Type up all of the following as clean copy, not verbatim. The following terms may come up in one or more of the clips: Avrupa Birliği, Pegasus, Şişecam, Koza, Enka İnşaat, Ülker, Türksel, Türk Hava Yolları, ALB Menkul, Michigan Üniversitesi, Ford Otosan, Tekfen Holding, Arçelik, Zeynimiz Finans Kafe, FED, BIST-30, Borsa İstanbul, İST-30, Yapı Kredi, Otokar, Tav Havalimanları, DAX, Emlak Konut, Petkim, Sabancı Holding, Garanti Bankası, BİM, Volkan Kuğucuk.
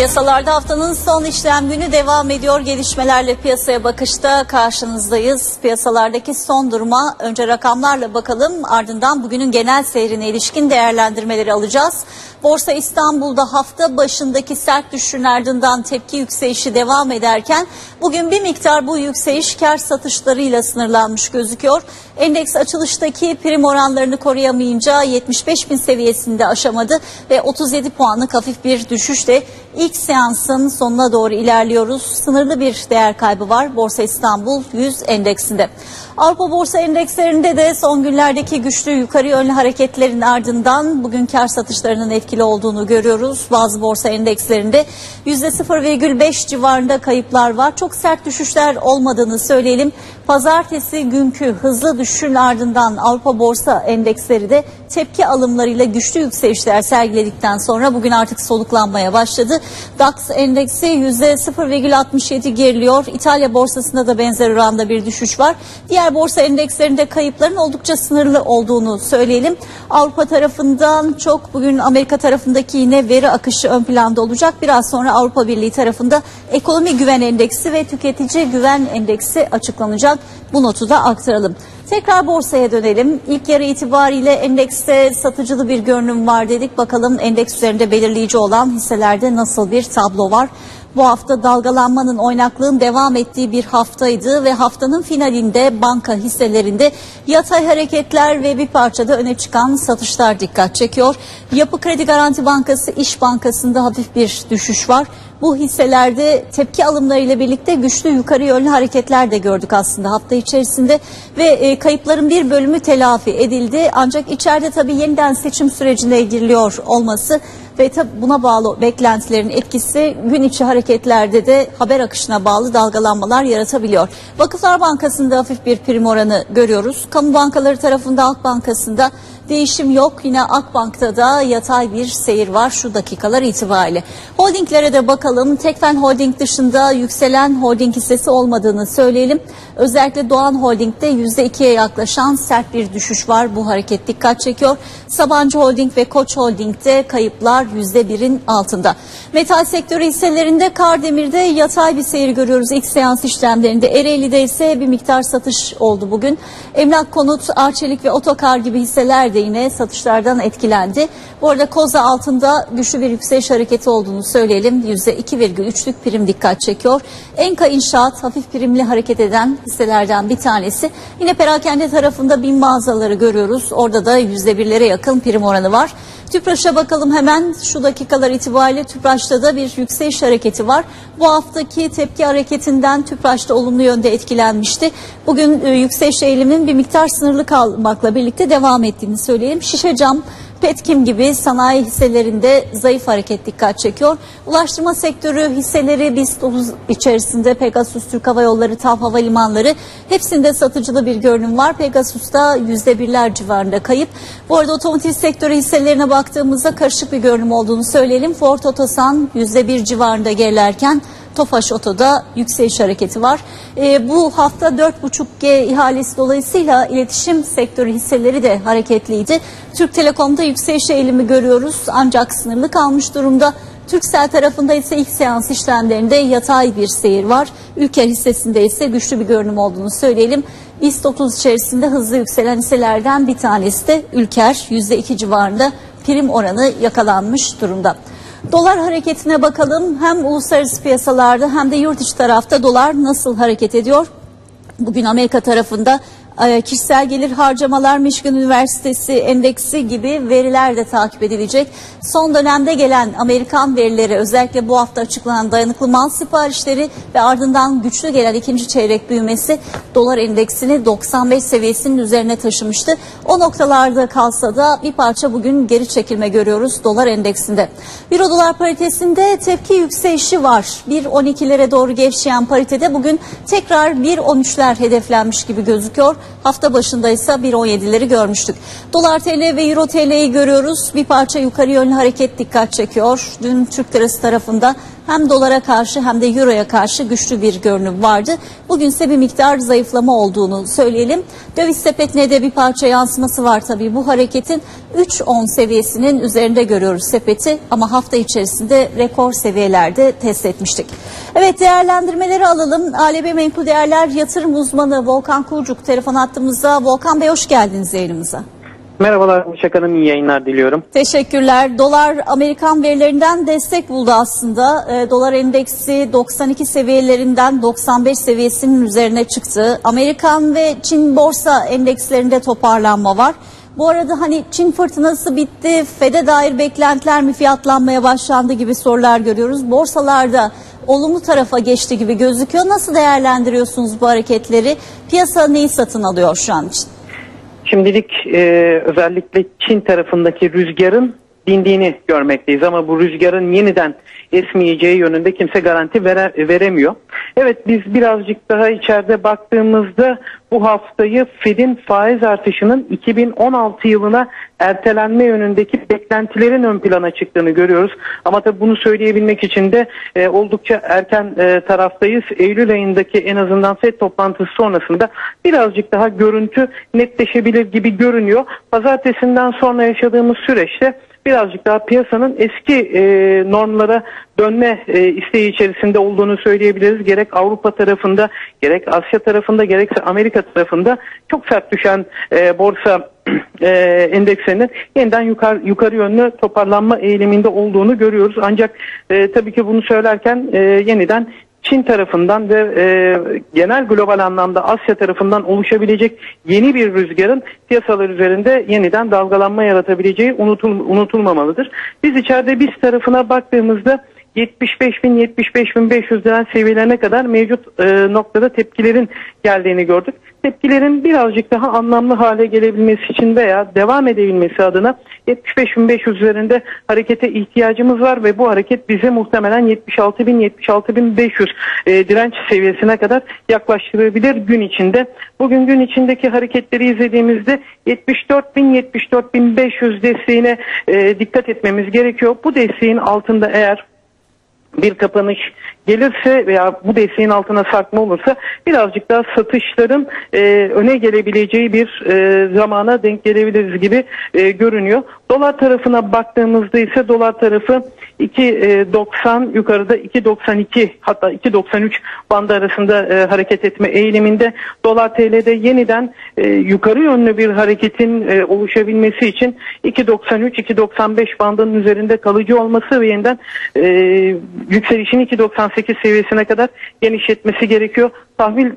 Piyasalarda haftanın son işlem günü devam ediyor. Gelişmelerle piyasaya bakışta karşınızdayız. Piyasalardaki son duruma önce rakamlarla bakalım. Ardından bugünün genel seyrine ilişkin değerlendirmeleri alacağız. Borsa İstanbul'da hafta başındaki sert düşüşün ardından tepki yükselişi devam ederken bugün bir miktar bu yükseliş kar satışlarıyla sınırlanmış gözüküyor. Endeks açılıştaki prim oranlarını koruyamayınca 75.000 seviyesinde aşamadı ve 37 puanlık hafif bir düşüşle ilk seansın sonuna doğru ilerliyoruz. Sınırlı bir değer kaybı var Borsa İstanbul 100 endeksinde. Avrupa borsa endekslerinde de son günlerdeki güçlü yukarı yönlü hareketlerin ardından bugün kar satışlarının etkili olduğunu görüyoruz. Bazı borsa endekslerinde %0,5 civarında kayıplar var. Çok sert düşüşler olmadığını söyleyelim. Pazartesi günkü hızlı düşüşün ardından Avrupa borsa endeksleri de tepki alımlarıyla güçlü yükselişler sergiledikten sonra bugün artık soluklanmaya başladı. DAX endeksi %0,67 geriliyor. İtalya borsasında da benzer oranda bir düşüş var. Diğer borsa endekslerinde kayıpların oldukça sınırlı olduğunu söyleyelim. Avrupa tarafından çok bugün Amerika tarafındaki yine veri akışı ön planda olacak. Biraz sonra Avrupa Birliği tarafında ekonomi güven endeksi ve tüketici güven endeksi açıklanacak. Bu notu da aktaralım. Tekrar borsaya dönelim. İlk yarı itibariyle endekste satıcılı bir görünüm var dedik. Bakalım endeks üzerinde belirleyici olan hisselerde nasıl bir tablo var? Bu hafta dalgalanmanın, oynaklığın devam ettiği bir haftaydı ve haftanın finalinde banka hisselerinde yatay hareketler ve bir parçada öne çıkan satışlar dikkat çekiyor. Yapı Kredi, Garanti Bankası, İş Bankası'nda hafif bir düşüş var. Bu hisselerde tepki alımlarıyla birlikte güçlü yukarı yönlü hareketler de gördük aslında hafta içerisinde ve kayıpların bir bölümü telafi edildi. Ancak içeride tabii yeniden seçim sürecine giriliyor olması ve tabii buna bağlı beklentilerin etkisi gün içi hareketlerde de haber akışına bağlı dalgalanmalar yaratabiliyor. Vakıflar Bankası'nda hafif bir prim oranı görüyoruz. Kamu bankaları tarafında Halk Bankası'nda değişim yok. Yine Akbank'ta da yatay bir seyir var şu dakikalar itibariyle. Holdinglere de bakalım. Tekfen Holding dışında yükselen holding hissesi olmadığını söyleyelim. Özellikle Doğan Holding'de %2'ye yaklaşan sert bir düşüş var. Bu hareket dikkat çekiyor. Sabancı Holding ve Koç Holding'de kayıplar %1'in altında. Metal sektörü hisselerinde Kardemir'de yatay bir seyir görüyoruz ilk seans işlemlerinde. Ereğli'de ise bir miktar satış oldu bugün. Emlak Konut, Arçelik ve Otokar gibi hisseler de yine satışlardan etkilendi. Bu arada Koza altında güçlü bir yükseliş hareketi olduğunu söyleyelim. %2,3'lük prim dikkat çekiyor. Enka İnşaat hafif primli hareket eden hisselerden bir tanesi. Yine perakende tarafında BİM mağazaları görüyoruz. Orada da %1'lere yakın prim oranı var. Tüpraş'a bakalım hemen şu dakikalar itibariyle. Tüpraş'ta da bir yükseliş hareketi var. Bu haftaki tepki hareketinden Tüpraş'ta olumlu yönde etkilenmişti. Bugün yükseliş eğilimin bir miktar sınırlı kalmakla birlikte devam ettiğini söyleyelim. Şişecam, Petkim gibi sanayi hisselerinde zayıf hareket dikkat çekiyor. Ulaştırma sektörü hisseleri BIST-30 içerisinde Pegasus, Türk Hava Yolları, Tav Havalimanları hepsinde satıcılı bir görünüm var. Pegasus'ta %1'ler civarında kayıp. Bu arada otomotiv sektörü hisselerine baktığımızda karışık bir görünüm olduğunu söyleyelim. Ford Otosan %1 civarında gerilerken Tofaş Oto'da yükseliş hareketi var. Bu hafta 4,5G ihalesi dolayısıyla iletişim sektörü hisseleri de hareketliydi. Türk Telekom'da yükseliş eğilimi görüyoruz ancak sınırlı kalmış durumda. Türksel tarafında ise ilk seans işlemlerinde yatay bir seyir var. Ülker hissesinde ise güçlü bir görünüm olduğunu söyleyelim. İST-30 içerisinde hızlı yükselen hisselerden bir tanesi de Ülker. %2 civarında prim oranı yakalanmış durumda. Dolar hareketine bakalım. Hem uluslararası piyasalarda hem de yurt içi tarafta dolar nasıl hareket ediyor? Bugün Amerika tarafında kişisel gelir harcamalar, Michigan Üniversitesi endeksi gibi veriler de takip edilecek. Son dönemde gelen Amerikan verileri, özellikle bu hafta açıklanan dayanıklı mal siparişleri ve ardından güçlü gelen ikinci çeyrek büyümesi dolar endeksini 95 seviyesinin üzerine taşımıştı. O noktalarda kalsa da bir parça bugün geri çekilme görüyoruz dolar endeksinde. Euro dolar paritesinde tepki yükselişi var. 1.12'lere doğru gevşeyen paritede bugün tekrar 1.13'ler hedeflenmiş gibi gözüküyor. Hafta başında ise 1.17'leri görmüştük. Dolar TL ve Euro TL'yi görüyoruz. Bir parça yukarı yönlü hareket dikkat çekiyor. Dün Türk lirası tarafında hem dolara karşı hem de euroya karşı güçlü bir görünüm vardı. Bugünse bir miktar zayıflama olduğunu söyleyelim. Döviz sepetine de bir parça yansıması var tabii. Bu hareketin 3.10 seviyesinin üzerinde görüyoruz sepeti ama hafta içerisinde rekor seviyelerde test etmiştik. Evet, değerlendirmeleri alalım. ALB Menkul Değerler Yatırım Uzmanı Volkan Kuğucuk telefon attığımızda. Volkan Bey hoş geldiniz yayınımıza. Merhabalar Müşak Hanım, iyi yayınlar diliyorum. Teşekkürler. Dolar Amerikan verilerinden destek buldu aslında. Dolar endeksi 92 seviyelerinden 95 seviyesinin üzerine çıktı. Amerikan ve Çin borsa endekslerinde toparlanma var. Bu arada hani Çin fırtınası bitti, FED'e dair beklentiler mi fiyatlanmaya başlandı gibi sorular görüyoruz. Borsalarda olumlu tarafa geçti gibi gözüküyor. Nasıl değerlendiriyorsunuz bu hareketleri? Piyasa neyi satın alıyor şu an için? Şimdilik özellikle Çin tarafındaki rüzgarın dindiğini görmekteyiz ama bu rüzgarın yeniden esmeyeceği yönünde kimse garanti veremiyor. Evet, biz birazcık daha içeride baktığımızda bu haftayı FED'in faiz artışının 2016 yılına ertelenme yönündeki beklentilerin ön plana çıktığını görüyoruz. Ama tabii bunu söyleyebilmek için de oldukça erken taraftayız. Eylül ayındaki en azından FED toplantısı sonrasında birazcık daha görüntü netleşebilir gibi görünüyor. Pazartesinden sonra yaşadığımız süreçte birazcık daha piyasanın eski normlara dönme isteği içerisinde olduğunu söyleyebiliriz. Gerek Avrupa tarafında, gerek Asya tarafında, gerekse Amerika tarafında çok sert düşen borsa endeksinin yeniden yukarı yönlü toparlanma eğiliminde olduğunu görüyoruz. Ancak tabii ki bunu söylerken yeniden Çin tarafından ve genel global anlamda Asya tarafından oluşabilecek yeni bir rüzgarın piyasalar üzerinde yeniden dalgalanma yaratabileceği unutulmamalıdır. Biz içeride BIST tarafına baktığımızda 75.000, 75.500 lira seviyelerine kadar mevcut noktada tepkilerin geldiğini gördük. Tepkilerin birazcık daha anlamlı hale gelebilmesi için veya devam edebilmesi adına 75.500 üzerinde harekete ihtiyacımız var ve bu hareket bize muhtemelen 76.000, 76.500 direnç seviyesine kadar yaklaştırabilir gün içinde. Bugün gün içindeki hareketleri izlediğimizde 74.000, 74.500 desteğine dikkat etmemiz gerekiyor. Bu desteğin altında eğer bir kapanış gelirse veya bu desteğin altına sarkma olursa birazcık daha satışların öne gelebileceği bir zamana denk gelebiliriz gibi görünüyor. Dolar tarafına baktığımızda ise dolar tarafı 2.90 yukarıda 2.92 hatta 2.93 bandı arasında hareket etme eğiliminde. Dolar TL'de yeniden yukarı yönlü bir hareketin oluşabilmesi için 2.93-2.95 bandının üzerinde kalıcı olması ve yeniden yükselişin 2.98 seviyesine kadar genişletmesi gerekiyor. Tahvil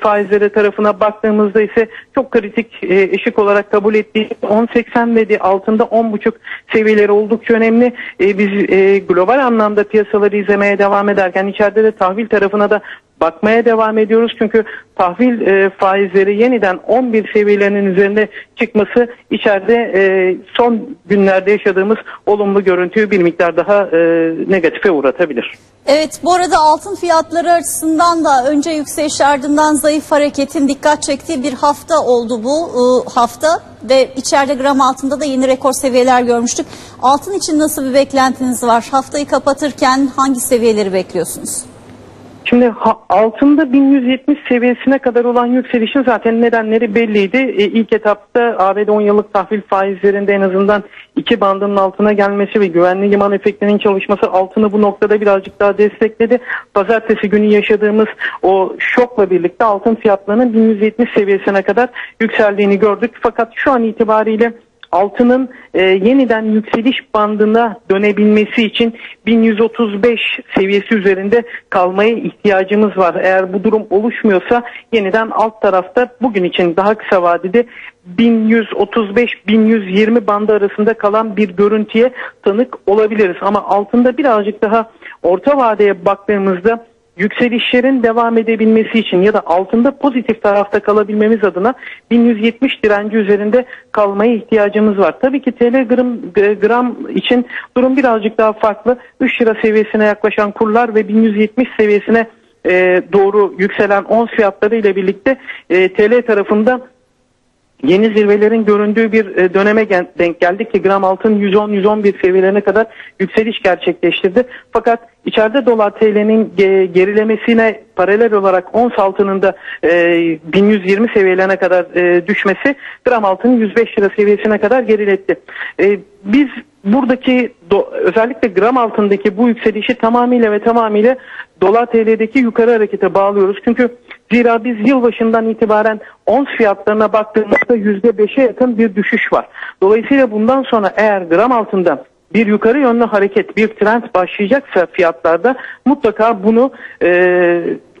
faizleri tarafına baktığımızda ise çok kritik eşik olarak kabul ettiği 10.80 ve altında 10.5 seviyeleri oldukça önemli. Biz global anlamda piyasaları izlemeye devam ederken içeride de tahvil tarafına da bakmaya devam ediyoruz. Çünkü tahvil faizleri yeniden 11 seviyelerinin üzerinde çıkması içeride son günlerde yaşadığımız olumlu görüntüyü bir miktar daha negatife uğratabilir. Evet, bu arada altın fiyatları açısından da önce yükseliş ardından zayıf hareketin dikkat çektiği bir hafta oldu bu hafta ve içeride gram altında da yeni rekor seviyeler görmüştük. Altın için nasıl bir beklentiniz var? Haftayı kapatırken hangi seviyeleri bekliyorsunuz? Şimdi altında 1170 seviyesine kadar olan yükselişin zaten nedenleri belliydi. İlk etapta ABD 10 yıllık tahvil faizlerinde en azından 2 bandının altına gelmesi ve güvenli liman efektinin çalışması altını bu noktada birazcık daha destekledi. Pazartesi günü yaşadığımız o şokla birlikte altın fiyatlarının 1170 seviyesine kadar yükseldiğini gördük. Fakat şu an itibariyle altının yeniden yükseliş bandına dönebilmesi için 1135 seviyesi üzerinde kalmaya ihtiyacımız var. Eğer bu durum oluşmuyorsa yeniden alt tarafta bugün için daha kısa vadede 1135-1120 bandı arasında kalan bir görüntüye tanık olabiliriz. Ama altında birazcık daha orta vadeye baktığımızda yükselişlerin devam edebilmesi için ya da altında pozitif tarafta kalabilmemiz adına 1170 direnci üzerinde kalmaya ihtiyacımız var. Tabii ki TL gram için durum birazcık daha farklı. 3 lira seviyesine yaklaşan kurlar ve 1170 seviyesine doğru yükselen ons fiyatları ile birlikte TL tarafında yeni zirvelerin göründüğü bir döneme denk geldik ki gram altın 110-111 seviyelerine kadar yükseliş gerçekleştirdi. Fakat içeride dolar TL'nin gerilemesine paralel olarak ons altının da 1120 seviyelerine kadar düşmesi gram altının 105 lira seviyesine kadar geriletti. Biz buradaki özellikle gram altındaki bu yükselişi tamamıyla dolar TL'deki yukarı harekete bağlıyoruz. Çünkü zira biz yılbaşından itibaren ons fiyatlarına baktığımızda %5'e yakın bir düşüş var. Dolayısıyla bundan sonra eğer gram altında bir yukarı yönlü hareket, bir trend başlayacaksa fiyatlarda mutlaka bunu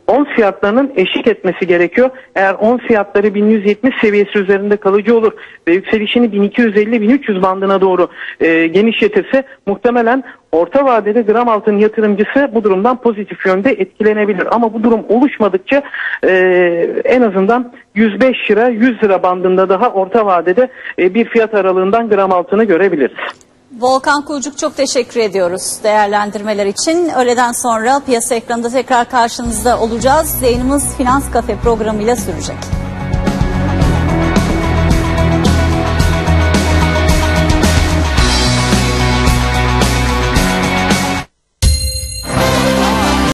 ons fiyatlarının eşlik etmesi gerekiyor. Eğer ons fiyatları 1170 seviyesi üzerinde kalıcı olur ve yükselişini 1250-1300 bandına doğru genişletirse muhtemelen orta vadeli gram altın yatırımcısı bu durumdan pozitif yönde etkilenebilir. Ama bu durum oluşmadıkça en azından 105 lira 100 lira bandında daha orta vadede bir fiyat aralığından gram altını görebiliriz. Volkan Kuğucuk, çok teşekkür ediyoruz değerlendirmeler için. Öğleden sonra piyasa ekranında tekrar karşınızda olacağız. Zeynimiz Finans Kafe programıyla sürecek.